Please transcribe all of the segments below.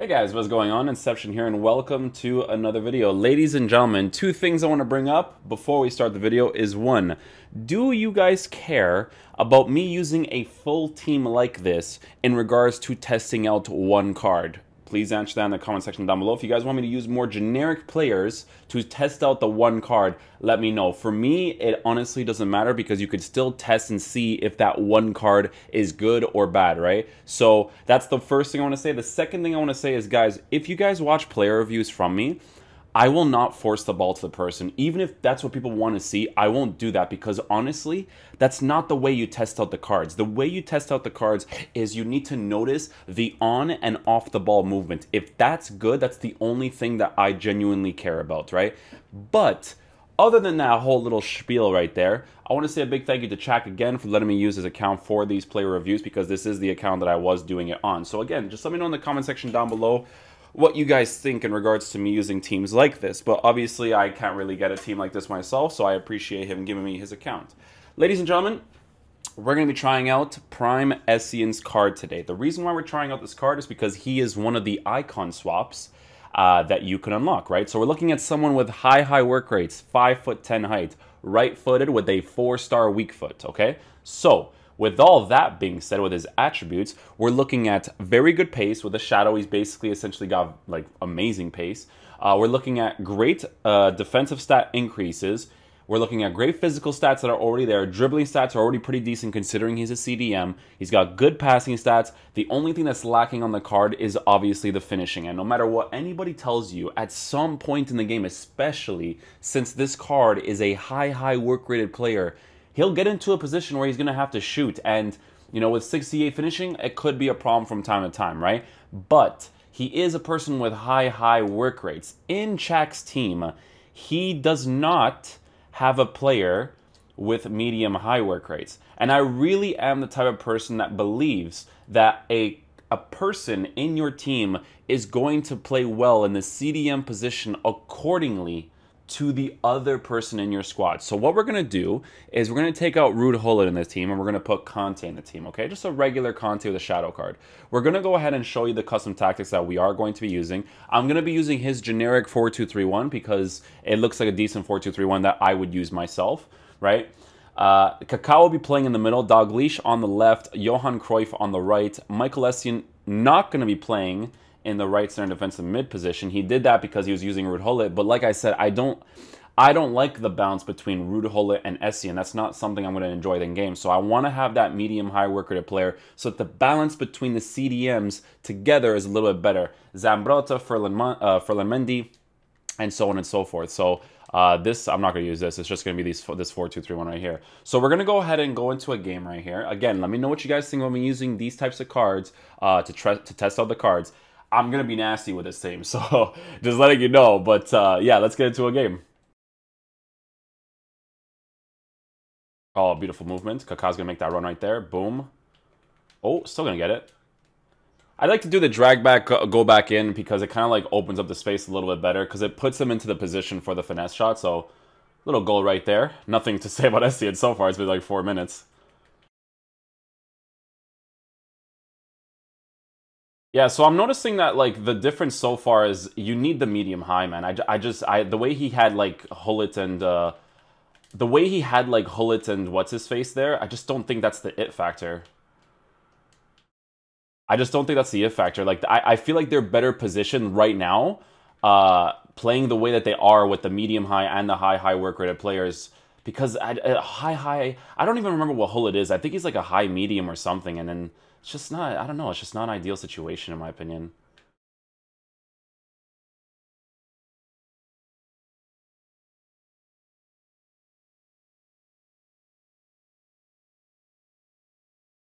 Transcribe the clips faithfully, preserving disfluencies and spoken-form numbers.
Hey guys, what's going on? Inception here and welcome to another video. Ladies and gentlemen, two things I want to bring up before we start the video is one, do you guys care about me using a full team like this in regards to testing out one card? Please answer that in the comment section down below. If you guys want me to use more generic players to test out the one card, let me know. For me, it honestly doesn't matter because you could still test and see if that one card is good or bad, right? So that's the first thing I want to say. The second thing I want to say is, guys, if you guys watch player reviews from me, I will not force the ball to the person. Even if that's what people want to see, I won't do that because honestly, that's not the way you test out the cards. The way you test out the cards is you need to notice the on and off the ball movement. If that's good, that's the only thing that I genuinely care about, right? But other than that whole little spiel right there, I want to say a big thank you to Chak again for letting me use his account for these player reviews because this is the account that I was doing it on. So again, just let me know in the comment section down below what you guys think in regards to me using teams like this. But obviously I can't really get a team like this myself, so I appreciate him giving me his account. Ladies and gentlemen, we're going to be trying out Prime Essien's card today. The reason why we're trying out this card is because he is one of the icon swaps uh, that you can unlock, right? So we're looking at someone with high, high work rates, five foot ten height, right-footed with a four-star weak foot, okay? So with all that being said, with his attributes, we're looking at very good pace. With a shadow, he's basically essentially got like amazing pace. Uh, we're looking at great uh, defensive stat increases. We're looking at great physical stats that are already there. Dribbling stats are already pretty decent considering he's a C D M. He's got good passing stats. The only thing that's lacking on the card is obviously the finishing. And no matter what anybody tells you, at some point in the game, especially since this card is a high, high work rated player, he'll get into a position where he's going to have to shoot. And, you know, with sixty-eight finishing, it could be a problem from time to time, right? But he is a person with high, high work rates. In Chak's team, he does not have a player with medium high work rates. And I really am the type of person that believes that a A person in your team is going to play well in the C D M position accordingly to the other person in your squad. So what we're going to do is we're going to take out Ruud Gullit in this team and we're going to put Conte in the team, okay? Just a regular Conte with a shadow card. We're going to go ahead and show you the custom tactics that we are going to be using. I'm going to be using his generic four two three one because it looks like a decent four two three one that I would use myself, right? Uh, Kaká will be playing in the middle, Daglish on the left, Johan Cruyff on the right, Michael Essien not going to be playing in the right center defensive mid position. He did that because he was using Ruud Gullit, but like I said, I don't I don't like the bounce between Ruud Gullit and Essien. That's not something I'm going to enjoy in game. So I want to have that medium high work rate player so that the balance between the C D Ms together is a little bit better. Zambrotta, Ferland, uh, Ferland and so on and so forth. So uh, this, I'm not going to use this. It's just going to be these, this four two three one right here. So we're going to go ahead and go into a game right here. Again, let me know what you guys think when we're using these types of cards uh, to, to test out the cards. I'm going to be nasty with this team, so just letting you know. But uh, yeah, let's get into a game. Oh, beautiful movement. Kaká's going to make that run right there. Boom. Oh, still going to get it. I like to do the drag back, go back in, because it kind of like opens up the space a little bit better, because it puts them into the position for the finesse shot. So little goal right there. Nothing to say about Essien so far. It's been like four minutes. Yeah, so I'm noticing that, like, the difference so far is you need the medium-high, man. I, I just, I the way he had, like, Gullit and, uh, the way he had, like, Gullit and what's-his-face there, I just don't think that's the it factor. I just don't think that's the it factor. Like, I, I feel like they're better positioned right now, uh, playing the way that they are with the medium-high and the high-high work-rated players. Because I, uh, high-high, I don't even remember what Gullit is. I think he's, like, a high-medium or something, and then it's just not, I don't know, it's just not an ideal situation in my opinion.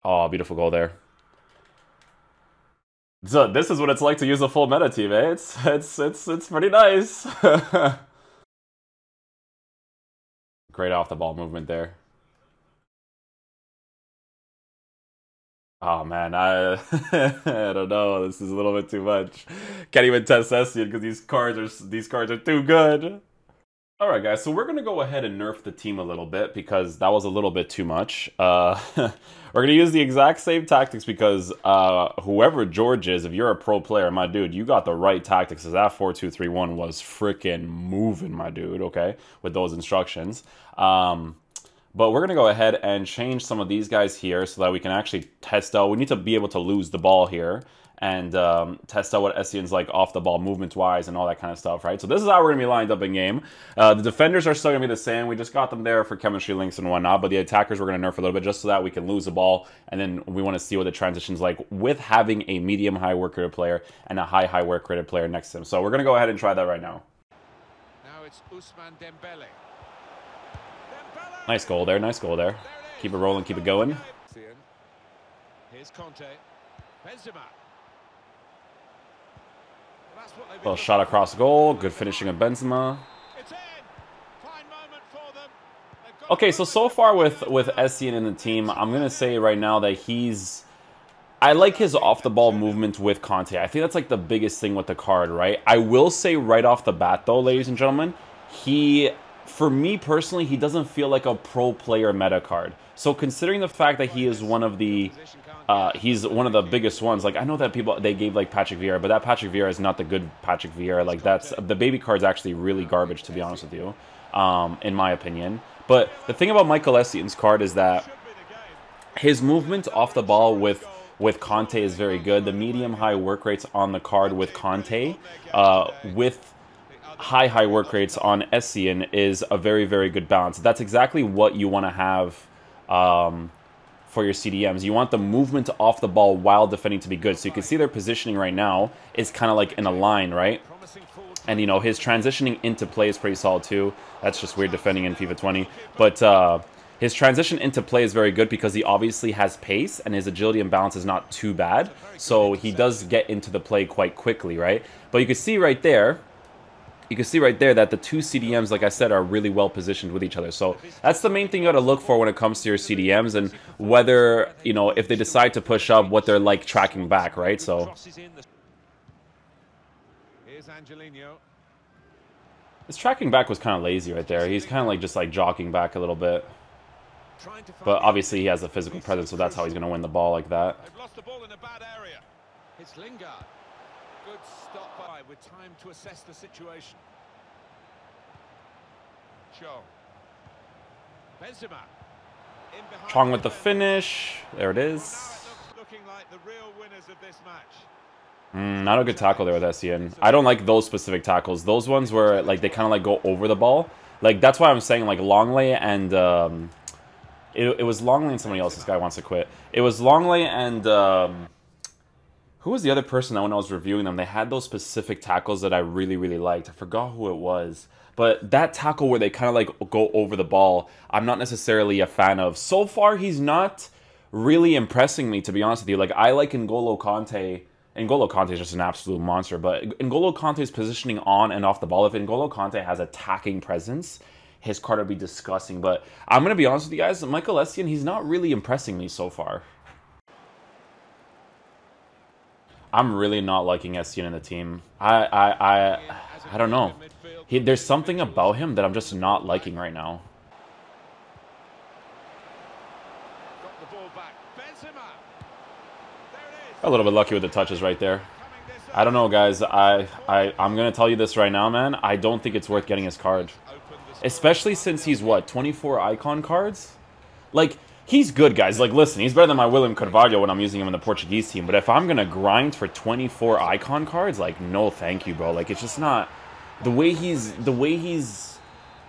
Oh, beautiful goal there. So this is what it's like to use a full meta team, eh? It's it's it's it's pretty nice. Great off the ball movement there. Oh, man, I, I don't know. This is a little bit too much. Can't even test Essien because these cards are these cards are too good. All right, guys, so we're going to go ahead and nerf the team a little bit because that was a little bit too much. Uh, we're going to use the exact same tactics because uh, whoever George is, if you're a pro player, my dude, you got the right tactics. Because that four two three one was freaking moving, my dude, okay, with those instructions. Um, but we're going to go ahead and change some of these guys here so that we can actually test out. We need to be able to lose the ball here and um, test out what Essien's like off the ball movement-wise and all that kind of stuff, right? So this is how we're going to be lined up in game. Uh, the defenders are still going to be the same. We just got them there for chemistry links and whatnot, but the attackers we're going to nerf a little bit just so that we can lose the ball, and then we want to see what the transition's like with having a medium-high work rate player and a high-high work rate player next to him. So we're going to go ahead and try that right now. Now it's Ousmane Dembele. Dembele. Nice goal there, nice goal there. there it keep it rolling, keep it going. Here's Conte. Benzema. Little shot across the goal. Good finishing of Benzema. Okay, so so far with with Essien in the team, I'm gonna say right now that he's. I like his off the ball movement with Conte. I think that's like the biggest thing with the card, right? I will say right off the bat, though, ladies and gentlemen, he. For me personally, he doesn't feel like a pro player meta card. So considering the fact that he is one of the, uh, he's one of the biggest ones. Like I know that people they gave like Patrick Vieira, but that Patrick Vieira is not the good Patrick Vieira. Like that's the baby card's actually really garbage, to be honest with you, um, in my opinion. But the thing about Michael Essien's card is that his movement off the ball with. With Conte is very good. The medium high work rates on the card with Conte, uh, with. High, high work rates on Essien is a very, very good balance. That's exactly what you want to have um, for your C D Ms. You want the movement off the ball while defending to be good. So you can see their positioning right now is kind of like in a line, right? And, you know, his transitioning into play is pretty solid too. That's just weird defending in FIFA twenty. But uh, his transition into play is very good because he obviously has pace and his agility and balance is not too bad. So he does get into the play quite quickly, right? But you can see right there... You can see right there that the two C D Ms, like I said, are really well positioned with each other. So that's the main thing you got to look for when it comes to your C D Ms and whether, you know, if they decide to push up, what they're like tracking back, right? So. Here's Angelino. His tracking back was kind of lazy right there. He's kind of like just like jockeying back a little bit. But obviously he has a physical presence, so that's how he's going to win the ball like that. They've lost the ball in a bad area. It's Lingard. Good stop by with time to assess the situation. Chong. Benzema. Chong with the finish. There it is. Looking like the real winners of this match. Mm, not a good tackle there with Essien. I don't like those specific tackles. Those ones where like they kind of like go over the ball. Like that's why I'm saying like Longley and um, it, it was Longley and somebody else. This guy wants to quit. It was Longley and. Um, Who was the other person that when I was reviewing them, they had those specific tackles that I really, really liked. I forgot who it was. But that tackle where they kind of like go over the ball, I'm not necessarily a fan of. So far, he's not really impressing me, to be honest with you. Like, I like N'Golo Kanté. N'Golo Kanté is just an absolute monster. But N'Golo Kanté's positioning on and off the ball, if N'Golo Kanté has attacking presence, his card would be disgusting. But I'm going to be honest with you guys, Michael Essien, he's not really impressing me so far. I'm really not liking Essien in the team. I I, I, I don't know. He, there's something about him that I'm just not liking right now. A little bit lucky with the touches right there. I don't know, guys. I, I, I'm going to tell you this right now, man. I don't think it's worth getting his card. Especially since he's, what, twenty-four icon cards? Like... He's good, guys. Like, listen, he's better than my William Carvalho when I'm using him in the Portuguese team. But if I'm going to grind for twenty-four icon cards, like, no thank you, bro. Like, it's just not... The way he's the way he's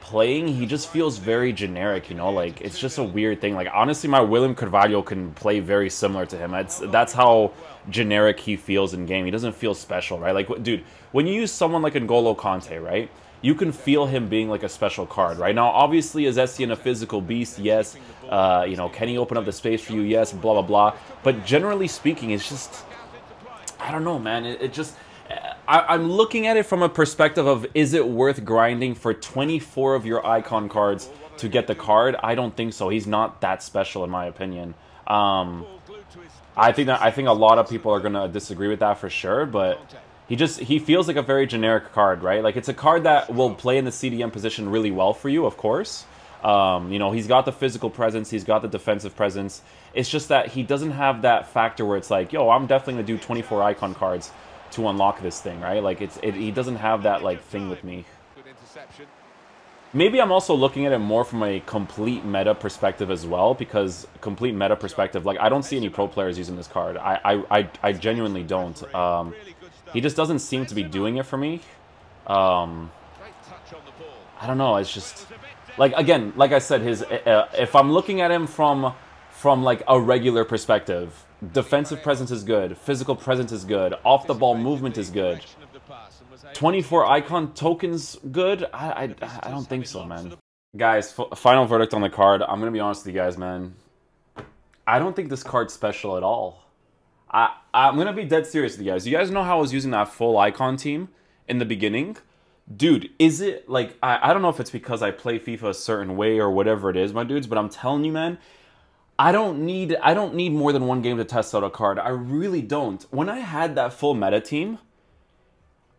playing, he just feels very generic, you know? Like, it's just a weird thing. Like, honestly, my William Carvalho can play very similar to him. It's, that's how generic he feels in game. He doesn't feel special, right? Like, dude, when you use someone like N'Golo Kanté, right? You can feel him being like a special card, right? Now, obviously, is Essien a physical beast? Yes. Uh, you know, can he open up the space for you? Yes. Blah, blah, blah. But generally speaking, it's just... I don't know, man. It, it just... I, I'm looking at it from a perspective of, is it worth grinding for twenty-four of your icon cards to get the card? I don't think so. He's not that special, in my opinion. Um, I think that I think a lot of people are going to disagree with that for sure, but... He just, he feels like a very generic card, right? Like, it's a card that will play in the C D M position really well for you, of course. Um, you know, he's got the physical presence, he's got the defensive presence. It's just that he doesn't have that factor where it's like, yo, I'm definitely going to do twenty-four icon cards to unlock this thing, right? Like, it's it, he doesn't have that, like, thing with me. Maybe I'm also looking at it more from a complete meta perspective as well, because complete meta perspective, like, I don't see any pro players using this card. I, I, I, I genuinely don't. Um, he just doesn't seem to be doing it for me. Um, I don't know, it's just... Like, again, like I said, his uh, if I'm looking at him from, from like, a regular perspective, defensive presence is good, physical presence is good, off-the-ball movement is good, twenty-four icon tokens good? I, I, I don't think so, man. Guys, f final verdict on the card. I'm going to be honest with you guys, man. I don't think this card's special at all. I, I'm going to be dead serious with you guys. You guys know how I was using that full icon team in the beginning? Dude, is it like, I, I don't know if it's because I play FIFA a certain way or whatever it is, my dudes, but I'm telling you, man, I don't need I don't need more than one game to test out a card. I really don't. When I had that full meta team,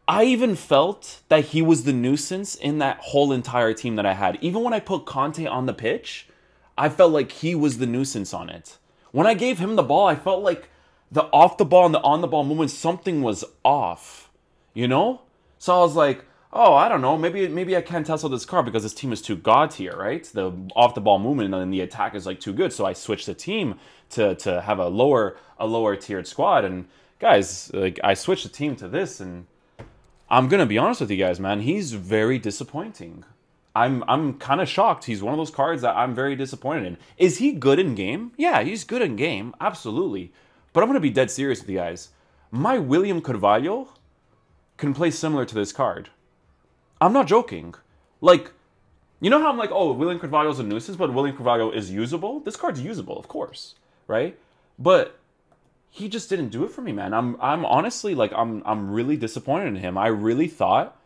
I even felt that he was the nuisance in that whole entire team that I had. Even when I put Conte on the pitch, I felt like he was the nuisance on it. When I gave him the ball, I felt like the off the ball and the on the ball movement, something was off, you know? So I was like, oh, I don't know, maybe maybe I can't test out this card because this team is too god tier, right? The off-the-ball movement and then the attack is like too good, so I switched the team to, to have a lower a lower tiered squad. And guys, like, I switched the team to this, and I'm gonna be honest with you guys, man, he's very disappointing. I'm I'm kind of shocked. He's one of those cards that I'm very disappointed in. Is he good in game? Yeah, he's good in game, absolutely. But I'm gonna be dead serious with you guys. My William Carvalho can play similar to this card. I'm not joking. Like, you know how I'm like, oh, William Carvalho is a nuisance, but William Carvalho is usable? This card's usable, of course, right? But he just didn't do it for me, man. I'm I'm honestly, like, I'm I'm really disappointed in him. I really thought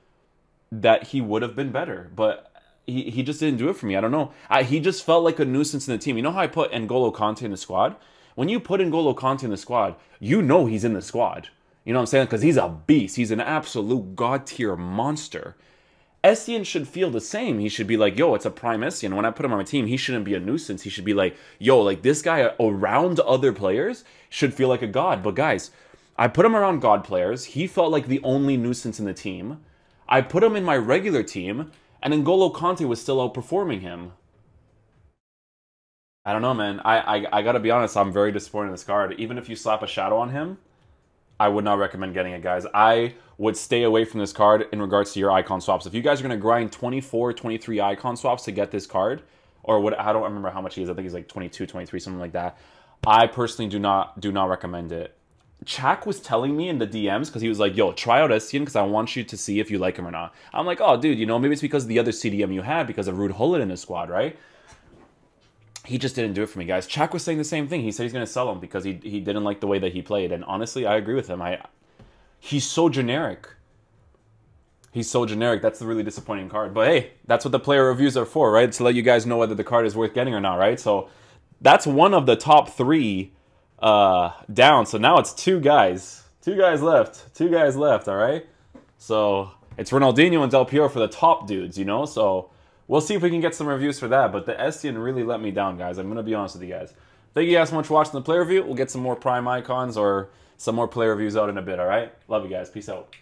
that he would have been better, but he, he just didn't do it for me. I don't know. I, he just felt like a nuisance in the team. You know how I put N'Golo Kanté in the squad? When you put N'Golo Kanté in the squad, you know he's in the squad. You know what I'm saying? Because he's a beast. He's an absolute god-tier monster. Essien should feel the same. He should be like, yo, it's a prime Essien. When I put him on my team, he shouldn't be a nuisance. He should be like, yo, like, this guy around other players should feel like a god. But guys, I put him around god players. He felt like the only nuisance in the team. I put him in my regular team, and N'Golo Kanté was still outperforming him. I don't know, man. I, I, I gotta be honest, I'm very disappointed in this card. Even if you slap a shadow on him, I would not recommend getting it, guys. I would stay away from this card in regards to your icon swaps. If you guys are going to grind twenty-four, twenty-three icon swaps to get this card, or what, I don't remember how much he is. I think he's like twenty-two, twenty-three, something like that. I personally do not do not recommend it. Chak was telling me in the D Ms, because he was like, yo, try out Essien because I want you to see if you like him or not. I'm like, oh, dude, you know, maybe it's because of the other C D M you had because of Ruud Gullit in the squad, right? He just didn't do it for me, guys. Chak was saying the same thing. He said he's going to sell him because he, he didn't like the way that he played. And honestly, I agree with him. I He's so generic. He's so generic. That's the really disappointing card. But hey, that's what the player reviews are for, right? To let you guys know whether the card is worth getting or not, right? So that's one of the top three uh, down. So now it's two guys. Two guys left. Two guys left, all right? So it's Ronaldinho and Del Piero for the top dudes, you know? So we'll see if we can get some reviews for that. But the Essien really let me down, guys. I'm going to be honest with you guys. Thank you guys so much for watching the player review. We'll get some more prime icons or some more player reviews out in a bit, all right? Love you guys. Peace out.